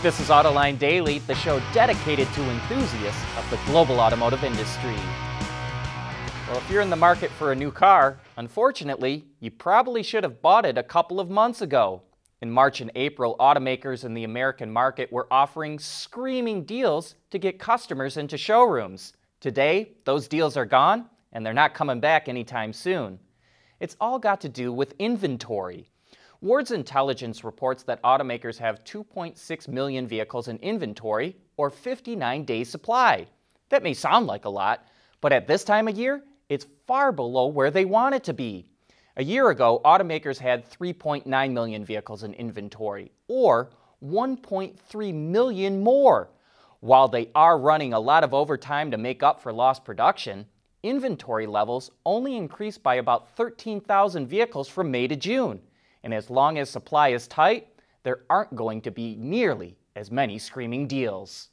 This is Autoline Daily, the show dedicated to enthusiasts of the global automotive industry. Well, if you're in the market for a new car, unfortunately, you probably should have bought it a couple of months ago. In March and April, automakers in the American market were offering screaming deals to get customers into showrooms. Today, those deals are gone, and they're not coming back anytime soon. It's all got to do with inventory. Ward's Intelligence reports that automakers have 2.6 million vehicles in inventory, or 59 days' supply. That may sound like a lot, but at this time of year, it's far below where they want it to be. A year ago, automakers had 3.9 million vehicles in inventory, or 1.3 million more. While they are running a lot of overtime to make up for lost production, inventory levels only increased by about 13,000 vehicles from May to June. And as long as supply is tight, there aren't going to be nearly as many screaming deals.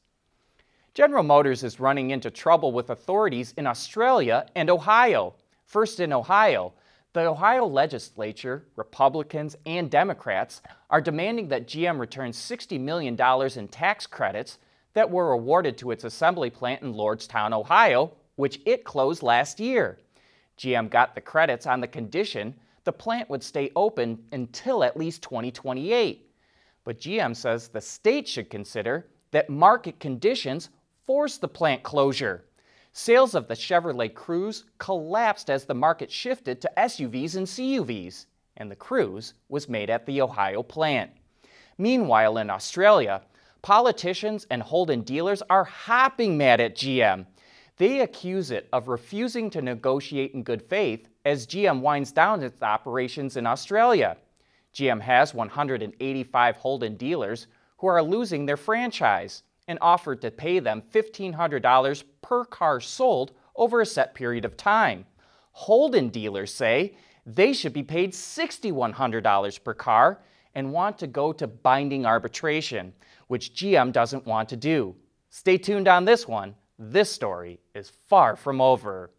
General Motors is running into trouble with authorities in Australia and Ohio. First in Ohio, the Ohio legislature, Republicans and Democrats, are demanding that GM return $60 million in tax credits that were awarded to its assembly plant in Lordstown, Ohio, which it closed last year. GM got the credits on the condition the plant would stay open until at least 2028. But GM says the state should consider that market conditions force the plant closure. Sales of the Chevrolet Cruze collapsed as the market shifted to SUVs and CUVs, and the Cruze was made at the Ohio plant. Meanwhile, in Australia, politicians and Holden dealers are hopping mad at GM. They accuse it of refusing to negotiate in good faith as GM winds down its operations in Australia. GM has 185 Holden dealers who are losing their franchise and offered to pay them $1,500 per car sold over a set period of time. Holden dealers say they should be paid $6,100 per car and want to go to binding arbitration, which GM doesn't want to do. Stay tuned on this one. This story is far from over.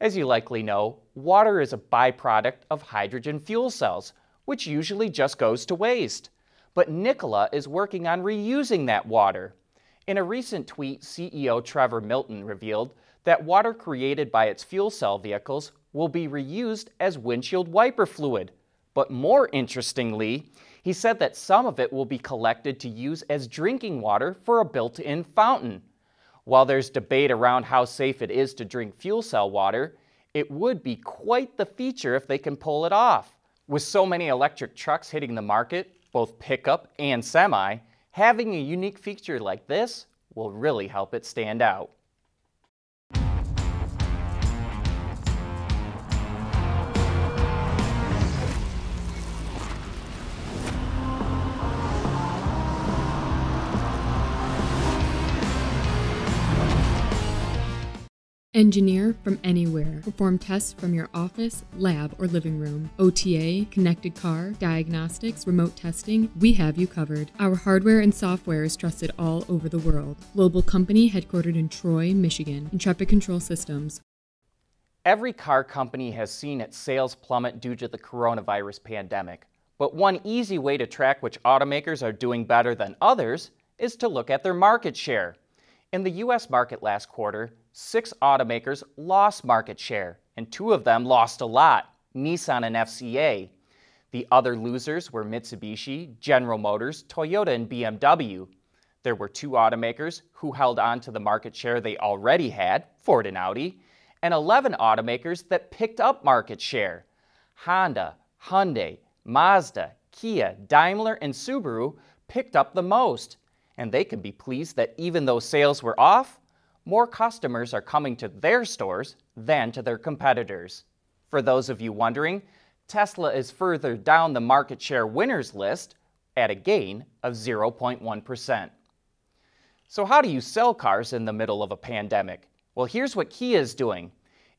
As you likely know, water is a byproduct of hydrogen fuel cells, which usually just goes to waste. But Nikola is working on reusing that water. In a recent tweet, CEO Trevor Milton revealed that water created by its fuel cell vehicles will be reused as windshield wiper fluid. But more interestingly, he said that some of it will be collected to use as drinking water for a built-in fountain. While there's debate around how safe it is to drink fuel cell water, it would be quite the feature if they can pull it off. With so many electric trucks hitting the market, both pickup and semi, having a unique feature like this will really help it stand out. Engineer from anywhere. Perform tests from your office, lab, or living room. OTA, connected car, diagnostics, remote testing, we have you covered. Our hardware and software is trusted all over the world. Global company headquartered in Troy, Michigan. Intrepid Control Systems. Every car company has seen its sales plummet due to the coronavirus pandemic. But one easy way to track which automakers are doing better than others is to look at their market share. In the U.S. market last quarter, 6 automakers lost market share, and 2 of them lost a lot, Nissan and FCA. The other losers were Mitsubishi, General Motors, Toyota, and BMW. There were 2 automakers who held on to the market share they already had, Ford and Audi, and 11 automakers that picked up market share. Honda, Hyundai, Mazda, Kia, Daimler, and Subaru picked up the most. And they can be pleased that even though sales were off, more customers are coming to their stores than to their competitors. For those of you wondering, Tesla is further down the market share winners list at a gain of 0.1%. So how do you sell cars in the middle of a pandemic? Well, here's what Kia is doing.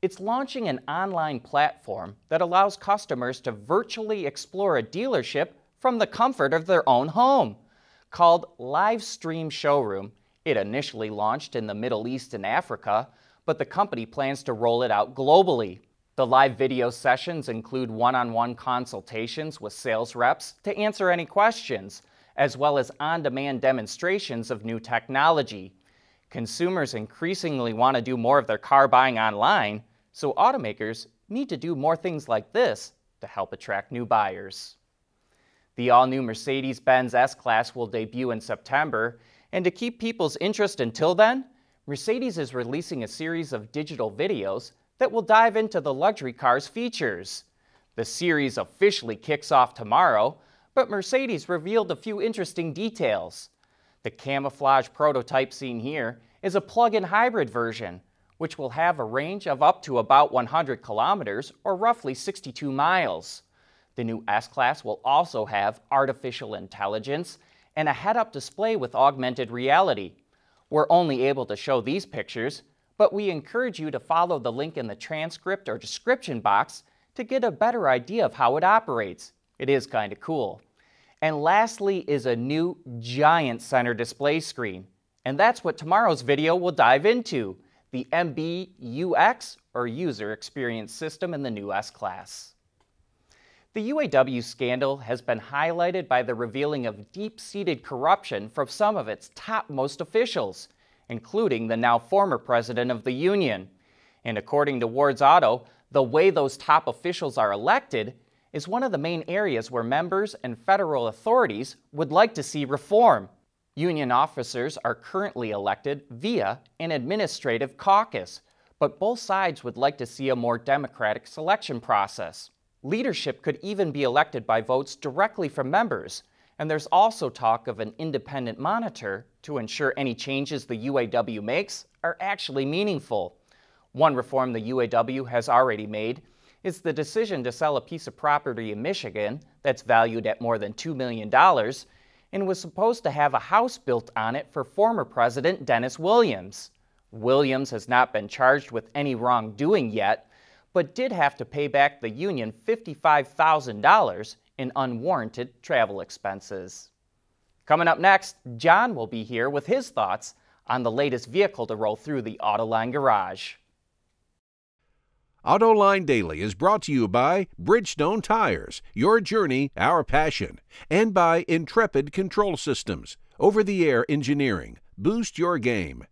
It's launching an online platform that allows customers to virtually explore a dealership from the comfort of their own home. Called Live Stream Showroom, it initially launched in the Middle East and Africa, but the company plans to roll it out globally. The live video sessions include one-on-one consultations with sales reps to answer any questions, as well as on-demand demonstrations of new technology. Consumers increasingly want to do more of their car buying online, so automakers need to do more things like this to help attract new buyers. The all-new Mercedes-Benz S-Class will debut in September, and to keep people's interest until then, Mercedes is releasing a series of digital videos that will dive into the luxury car's features. The series officially kicks off tomorrow, but Mercedes revealed a few interesting details. The camouflage prototype seen here is a plug-in hybrid version, which will have a range of up to about 100 kilometers or roughly 62 miles. The new S-Class will also have artificial intelligence and a head-up display with augmented reality. We're only able to show these pictures, but we encourage you to follow the link in the transcript or description box to get a better idea of how it operates. It is kind of cool. And lastly is a new giant center display screen. And that's what tomorrow's video will dive into, the MBUX, or User Experience System, in the new S-Class. The UAW scandal has been highlighted by the revealing of deep-seated corruption from some of its topmost officials, including the now former president of the union. And according to Ward's Auto, the way those top officials are elected is one of the main areas where members and federal authorities would like to see reform. Union officers are currently elected via an administrative caucus, but both sides would like to see a more democratic selection process. Leadership could even be elected by votes directly from members, and there's also talk of an independent monitor to ensure any changes the UAW makes are actually meaningful. One reform the UAW has already made is the decision to sell a piece of property in Michigan that's valued at more than $2 million and was supposed to have a house built on it for former President Dennis Williams. Williams has not been charged with any wrongdoing yet, but did have to pay back the union $55,000 in unwarranted travel expenses. Coming up next, John will be here with his thoughts on the latest vehicle to roll through the Autoline garage. Autoline Daily is brought to you by Bridgestone Tires, your journey, our passion, and by Intrepid Control Systems, over-the-air engineering. Boost your game.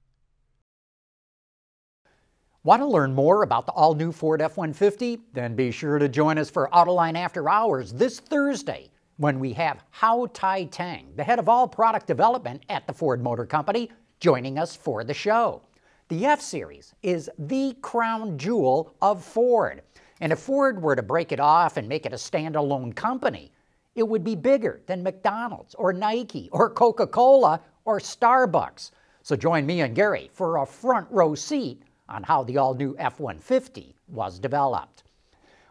Want to learn more about the all-new Ford F-150? Then be sure to join us for Autoline After Hours this Thursday when we have Hau Tai Tang, the head of all product development at the Ford Motor Company, joining us for the show. The F-Series is the crown jewel of Ford, and if Ford were to break it off and make it a standalone company, it would be bigger than McDonald's or Nike or Coca-Cola or Starbucks. So join me and Gary for a front row seat on how the all-new F-150 was developed.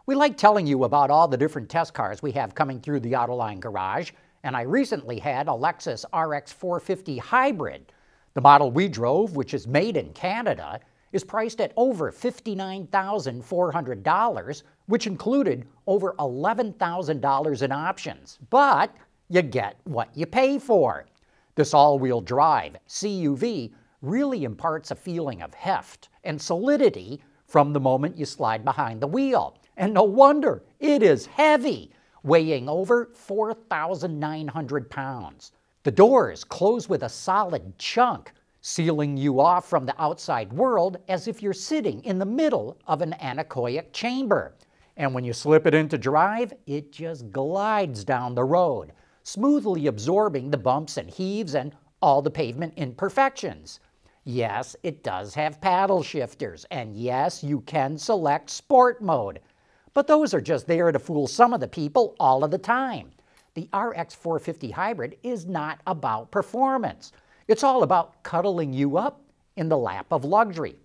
We like telling you about all the different test cars we have coming through the Autoline garage, and I recently had a Lexus RX 450 hybrid. The model we drove, which is made in Canada, is priced at over $59,400, which included over $11,000 in options. But you get what you pay for. This all-wheel drive CUV really imparts a feeling of heft and solidity from the moment you slide behind the wheel. And no wonder, it is heavy, weighing over 4,900 pounds. The doors close with a solid chunk, sealing you off from the outside world as if you're sitting in the middle of an anechoic chamber. And when you slip it into drive, it just glides down the road, smoothly absorbing the bumps and heaves and all the pavement imperfections. Yes, it does have paddle shifters, and yes, you can select sport mode. But those are just there to fool some of the people all of the time. The RX 450 hybrid is not about performance. It's all about cuddling you up in the lap of luxury.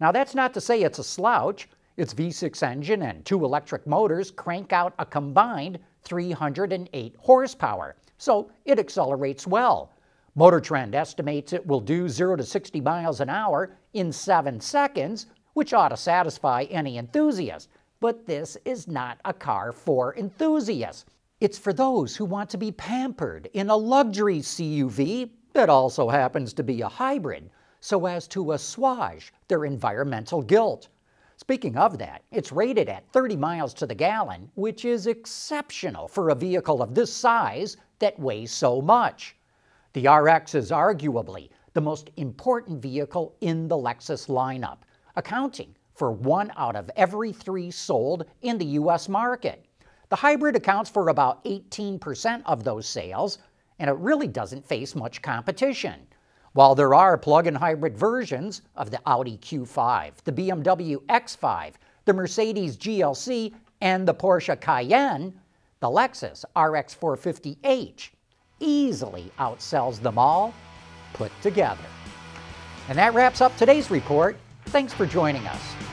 Now that's not to say it's a slouch. Its V6 engine and two electric motors crank out a combined 308 horsepower, so it accelerates well. Motor Trend estimates it will do 0 to 60 miles an hour in 7 seconds, which ought to satisfy any enthusiast. But this is not a car for enthusiasts. It's for those who want to be pampered in a luxury CUV that also happens to be a hybrid, so as to assuage their environmental guilt. Speaking of that, it's rated at 30 miles to the gallon, which is exceptional for a vehicle of this size that weighs so much. The RX is arguably the most important vehicle in the Lexus lineup, accounting for 1 out of every 3 sold in the U.S. market. The hybrid accounts for about 18% of those sales, and it really doesn't face much competition. While there are plug-in hybrid versions of the Audi Q5, the BMW X5, the Mercedes GLC, and the Porsche Cayenne, the Lexus RX 450h easily outsells them all put together. And that wraps up today's report. Thanks for joining us.